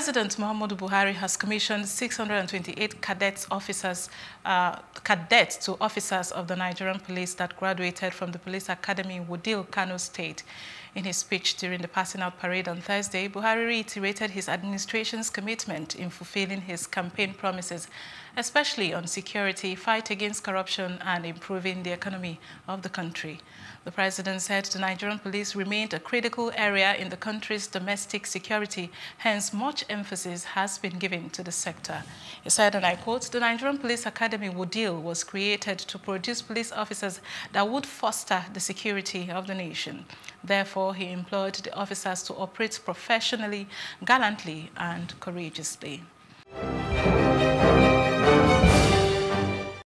President Muhammadu Buhari has commissioned 628 cadets to officers of the Nigerian police that graduated from the Police Academy Wudil, Kano State. In his speech during the passing out parade on Thursday, Buhari reiterated his administration's commitment in fulfilling his campaign promises, especially on security, fight against corruption, and improving the economy of the country. The president said the Nigerian police remained a critical area in the country's domestic security, hence much emphasis has been given to the sector. He said, and I quote, "The Nigerian Police Academy Wudil was created to produce police officers that would foster the security of the nation. Therefore, he implored the officers to operate professionally, gallantly, and courageously."